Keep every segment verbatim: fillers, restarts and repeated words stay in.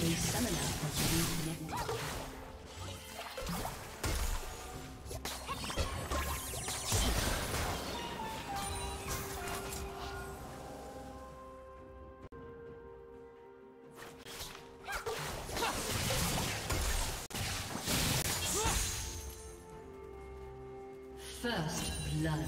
A summoner has reconnected. First blood.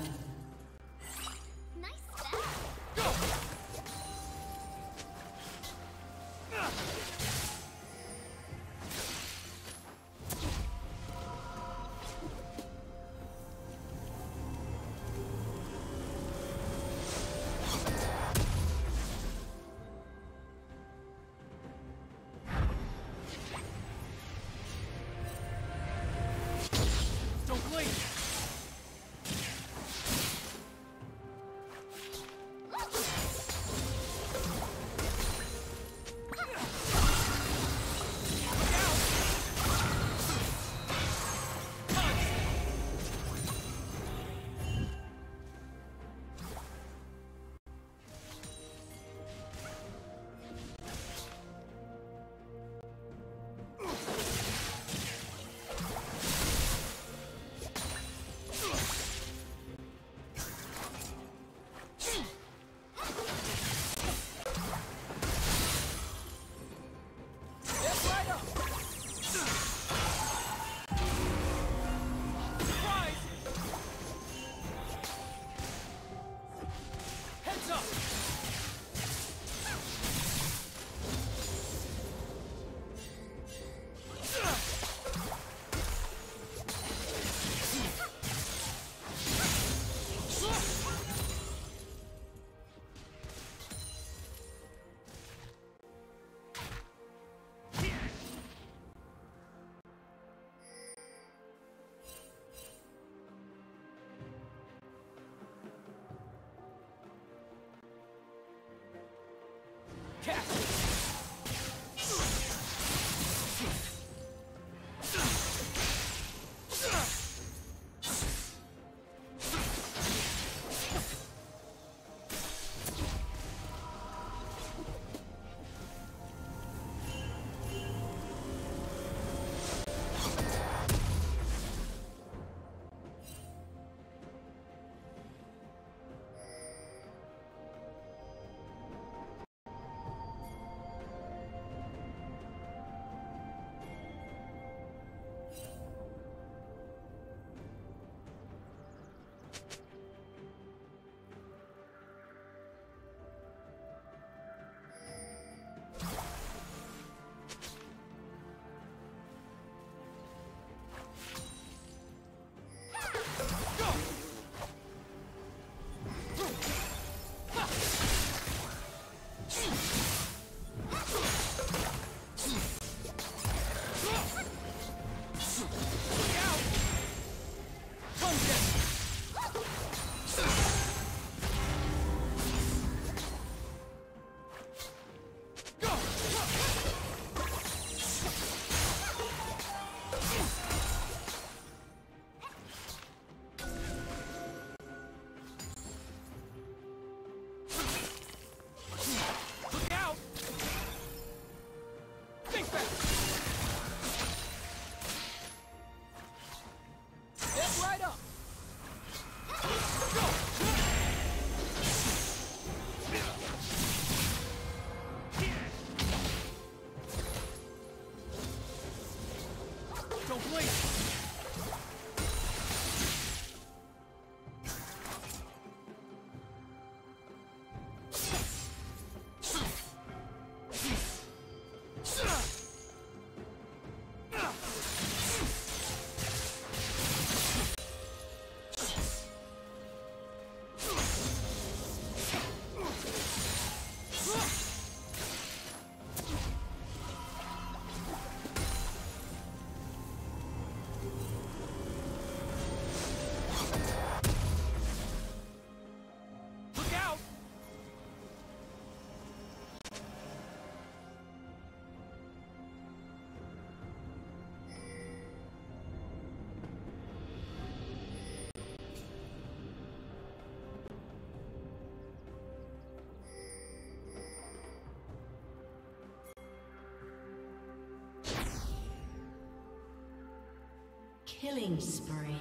Killing spree.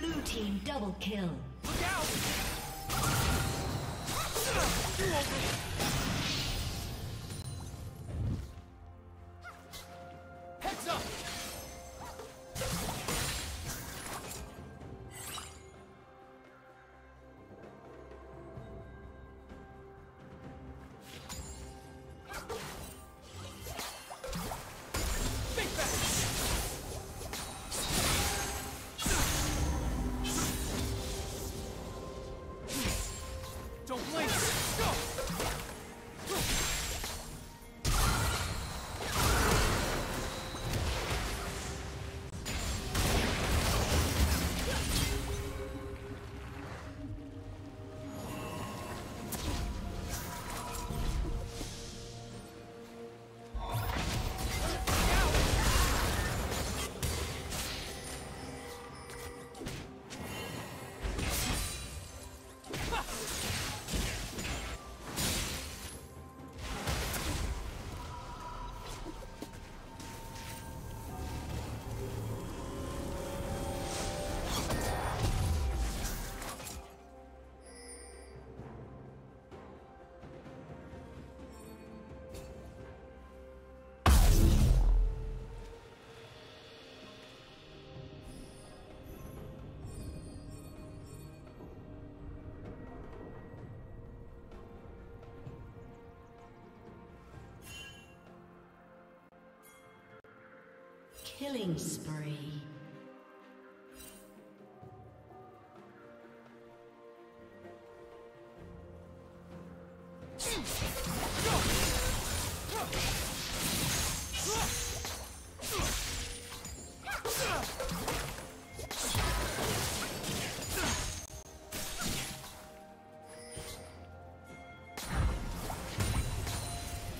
Blue team double kill. Look out! Killing spree.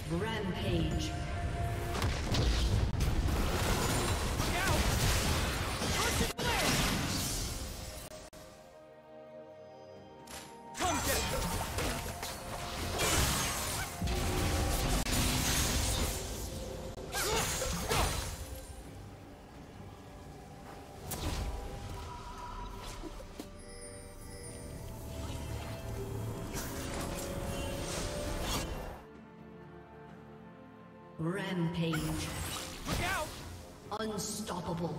Rampage. Rampage. Look out! Unstoppable.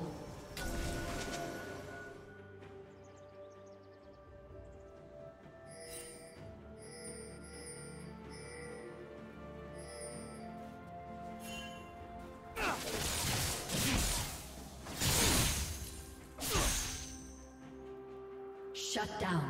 Shut down.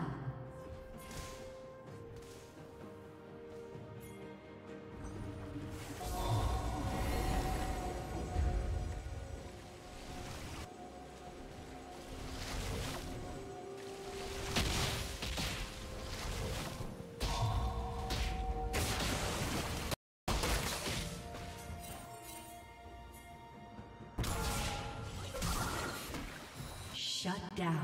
Shut down.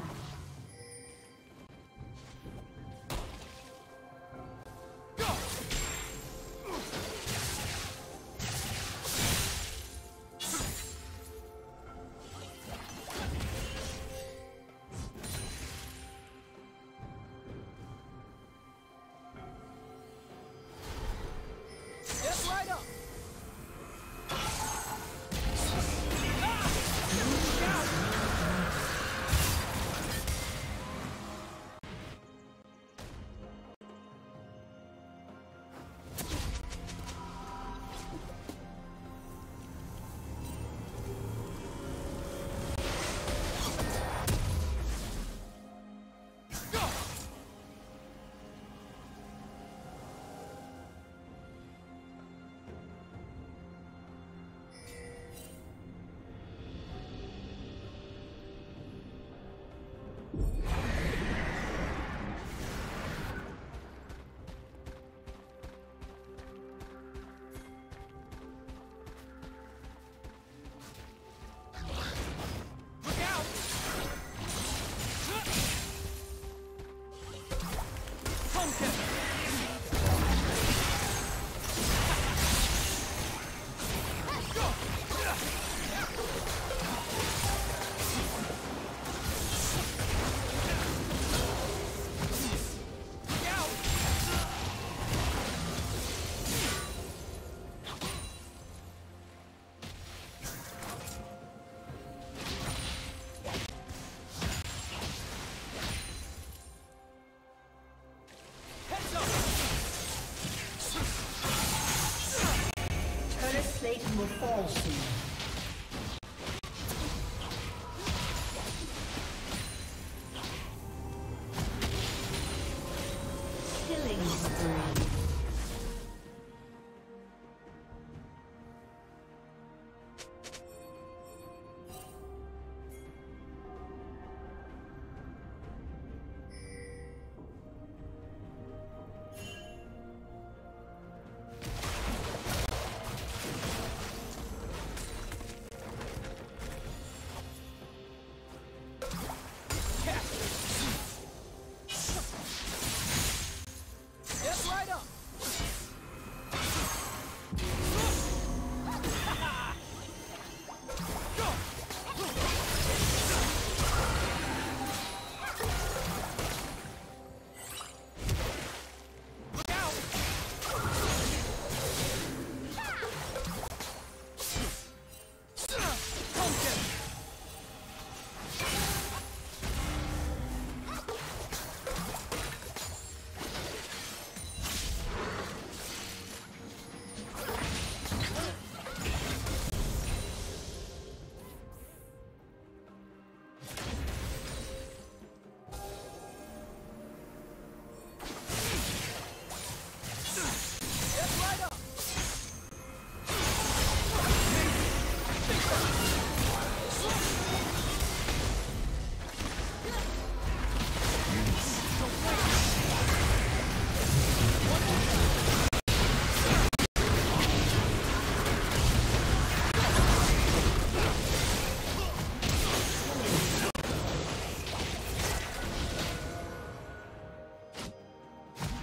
Satan will fall soon.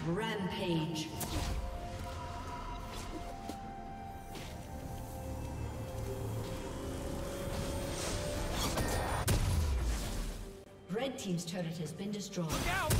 Rampage. Red team's turret has been destroyed. Look out!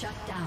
Shut down.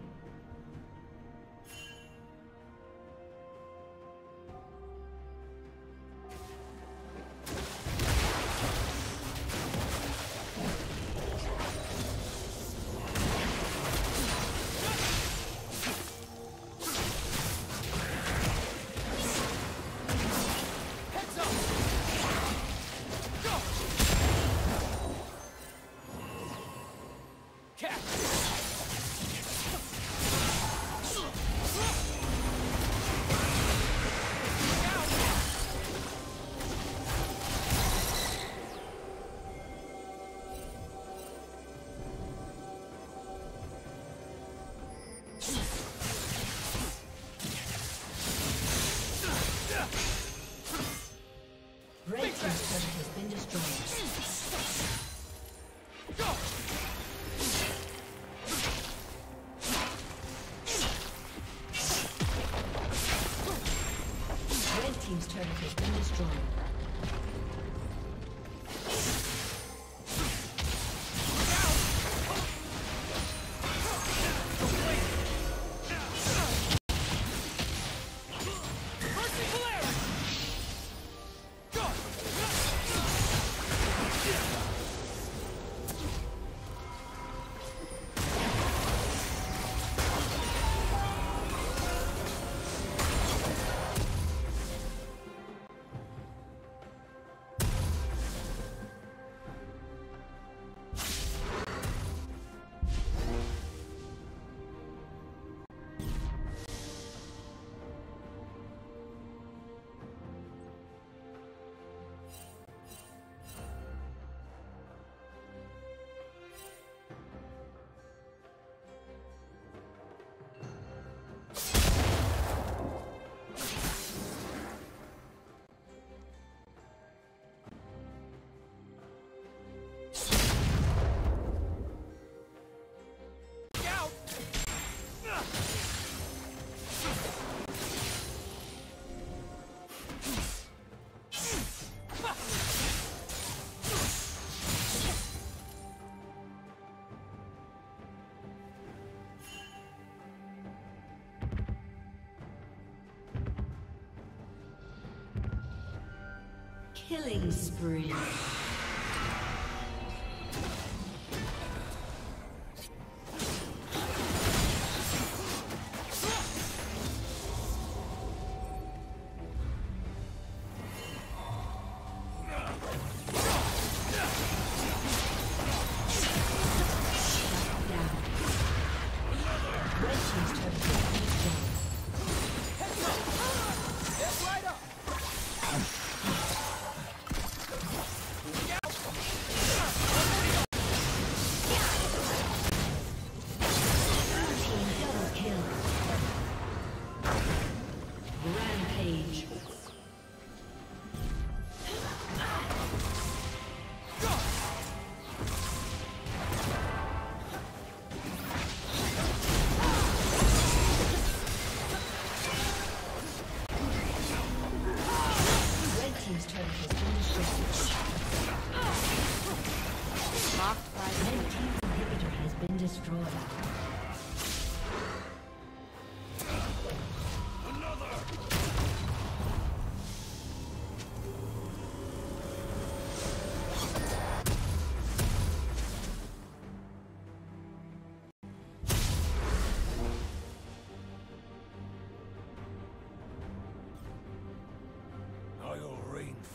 Killing spree.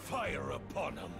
Fire upon him!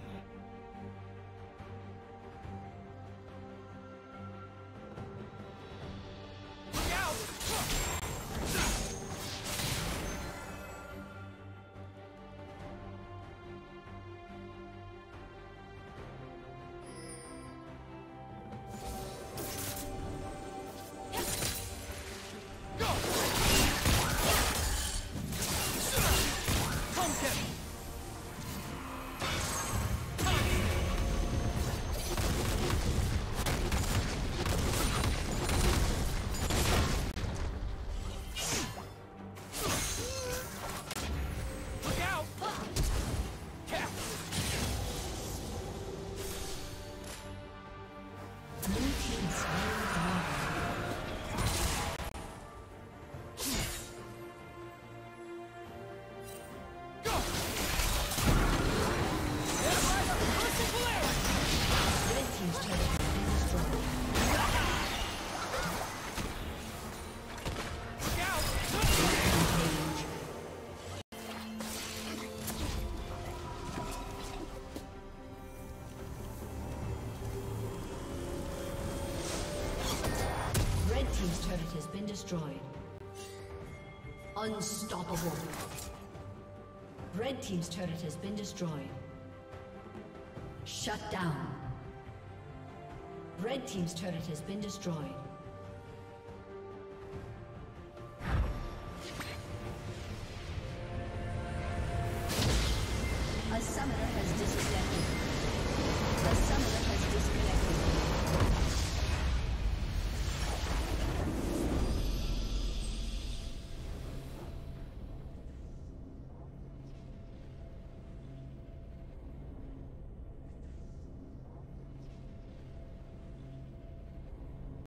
turret has been destroyed. Unstoppable. Red team's turret has been destroyed. Shut down. Red team's turret has been destroyed. A summoner has disconnected. A summoner